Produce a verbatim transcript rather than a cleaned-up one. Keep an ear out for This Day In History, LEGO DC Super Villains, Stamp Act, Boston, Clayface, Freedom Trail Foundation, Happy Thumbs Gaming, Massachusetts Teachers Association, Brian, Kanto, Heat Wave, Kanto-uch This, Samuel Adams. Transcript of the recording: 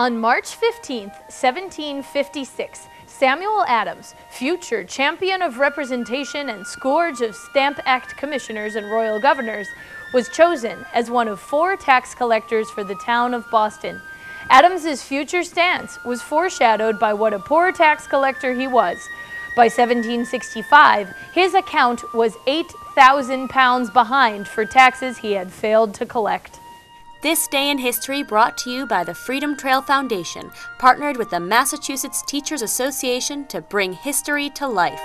On March fifteenth, seventeen fifty-six, Samuel Adams, future champion of representation and scourge of Stamp Act commissioners and royal governors, was chosen as one of four tax collectors for the town of Boston. Adams's future stance was foreshadowed by what a poor tax collector he was. By seventeen sixty-five, his account was eight thousand pounds behind for taxes he had failed to collect. This Day in History brought to you by the Freedom Trail Foundation, partnered with the Massachusetts Teachers Association to bring history to life.